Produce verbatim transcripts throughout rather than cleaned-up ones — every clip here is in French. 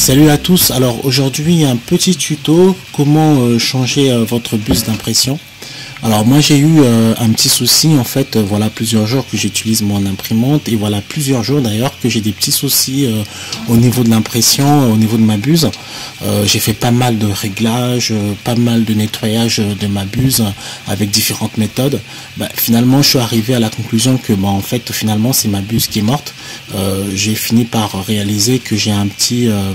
Salut à tous, alors aujourd'hui un petit tuto comment euh, changer euh, votre bus d'impression. Alors moi j'ai eu euh, un petit souci en fait, euh, voilà plusieurs jours que j'utilise mon imprimante et voilà plusieurs jours d'ailleurs que j'ai des petits soucis euh, au niveau de l'impression, euh, au niveau de ma buse. Euh, j'ai fait pas mal de réglages, euh, pas mal de nettoyage de ma buse euh, avec différentes méthodes. Bah, finalement je suis arrivé à la conclusion que bah, en fait finalement c'est ma buse qui est morte. Euh, j'ai fini par réaliser que j'ai un petit, euh,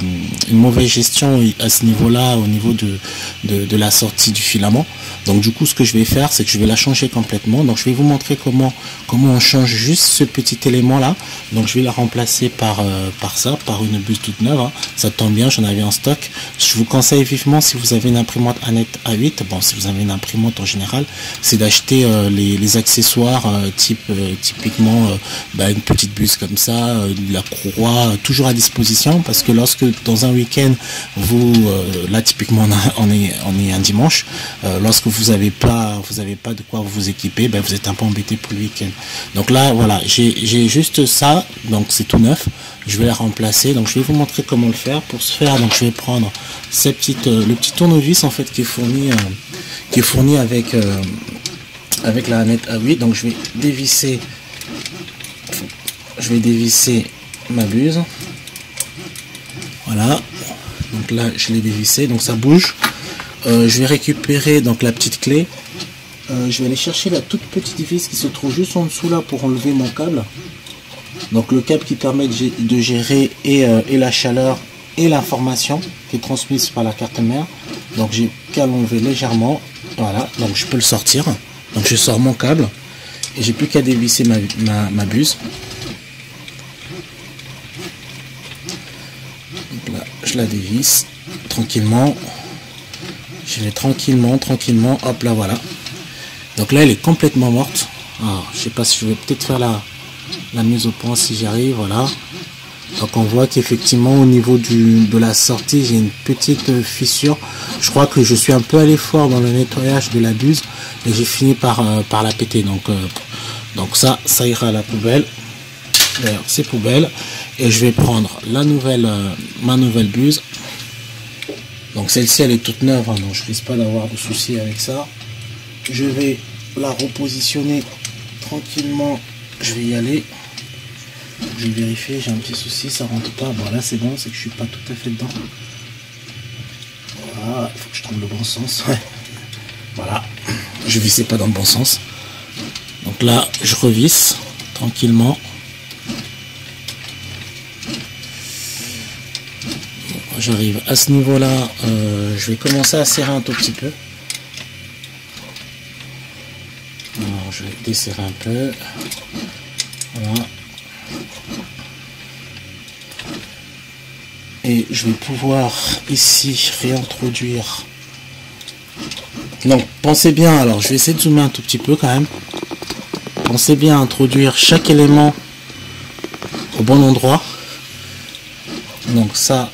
une mauvaise gestion à ce niveau-là, au niveau de, de, de la sortie du filament. Donc du coup ce que je vais faire, c'est que je vais la changer complètement. Donc je vais vous montrer comment comment on change juste ce petit élément là. Donc je vais la remplacer par euh, par ça, par une buse toute neuve, hein. Ça tombe bien, j'en avais en stock. Je vous conseille vivement, si vous avez une imprimante Anet A huit, bon si vous avez une imprimante en général, c'est d'acheter euh, les, les accessoires euh, type euh, typiquement euh, bah, une petite buse comme ça, euh, de la courroie euh, toujours à disposition, parce que lorsque dans un week-end vous euh, là typiquement on, a, on est on est un dimanche, euh, lorsque vous avez pas vous n'avez pas de quoi vous équiper, ben vous êtes un peu embêté pour le week-end. Donc là voilà, j'ai juste ça, donc c'est tout neuf, je vais la remplacer. Donc je vais vous montrer comment le faire. Pour ce faire, donc je vais prendre cette petite, euh, le petit tournevis en fait qui est fourni, euh, qui est fourni avec, euh, avec la Anet A huit. Donc je vais dévisser je vais dévisser ma buse, voilà. Donc là je l'ai dévissé, donc ça bouge. Euh, je vais récupérer donc la petite clé. Euh, je vais aller chercher la toute petite vis qui se trouve juste en dessous là pour enlever mon câble. Donc le câble qui permet de gérer et, euh, et la chaleur et l'information qui est transmise par la carte mère. Donc j'ai qu'à l'enlever légèrement. Voilà, donc je peux le sortir. Donc je sors mon câble et j'ai plus qu'à dévisser ma, ma, ma buse. Donc là, je la dévisse tranquillement. Je vais tranquillement, tranquillement, hop là voilà. Donc là elle est complètement morte. Alors, je sais pas si je vais peut-être faire la, la mise au point si j'arrive, voilà. Donc on voit qu'effectivement au niveau du, de la sortie j'ai une petite fissure. Je crois que je suis un peu allé fort dans le nettoyage de la buse et j'ai fini par, euh, par la péter. Donc, euh, donc ça, ça ira à la poubelle. D'ailleurs c'est poubelle. Et je vais prendre la nouvelle, euh, ma nouvelle buse. Donc celle-ci elle est toute neuve, hein, donc je risque pas d'avoir de soucis avec ça. Je vais la repositionner tranquillement, je vais y aller. Je vais vérifier, j'ai un petit souci, ça rentre pas. Bon là c'est bon, c'est que je suis pas tout à fait dedans. Voilà, il faut que je trouve le bon sens. Ouais. Voilà, je vissais pas dans le bon sens. Donc là je revisse tranquillement. J'arrive à ce niveau là, euh, je vais commencer à serrer un tout petit peu. Alors, je vais desserrer un peu. Voilà. Et je vais pouvoir ici réintroduire. Donc pensez bien, alors je vais essayer de zoomer un tout petit peu quand même. Pensez bien à introduire chaque élément au bon endroit. Donc ça,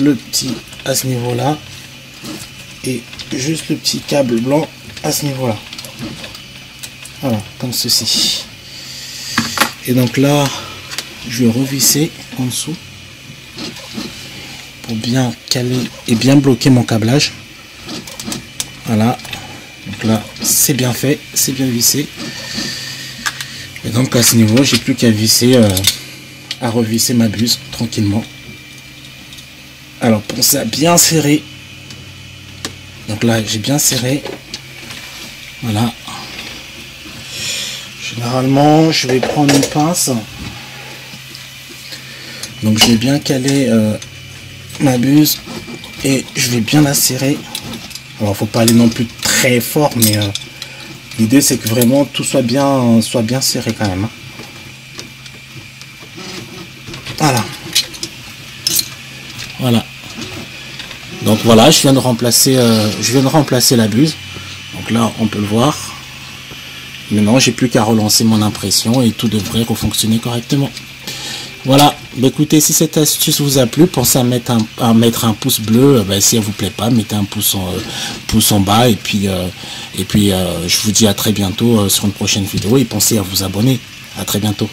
le petit à ce niveau là et juste le petit câble blanc à ce niveau là, voilà comme ceci. Et donc là je vais revisser en dessous pour bien caler et bien bloquer mon câblage. Voilà, donc là c'est bien fait, c'est bien vissé. Et donc à ce niveau j'ai plus qu'à visser, euh, à revisser ma buse tranquillement. Alors pensez à bien serrer. Donc là j'ai bien serré. Voilà. Généralement je vais prendre une pince. Donc je vais bien caler euh, ma buse et je vais bien la serrer. Alors faut pas aller non plus très fort, mais euh, l'idée c'est que vraiment tout soit bien, soit bien serré quand même. Hein. Voilà. Voilà. Donc voilà, je viens de remplacer, euh, je viens de remplacer la buse. Donc là, on peut le voir. Maintenant, j'ai plus qu'à relancer mon impression et tout devrait refonctionner correctement. Voilà. Bah, écoutez, si cette astuce vous a plu, pensez à mettre un, à mettre un pouce bleu. Bah, si elle vous plaît pas, mettez un pouce en, euh, pouce en bas. Et puis, euh, et puis, euh, je vous dis à très bientôt euh, sur une prochaine vidéo. Et pensez à vous abonner. À très bientôt.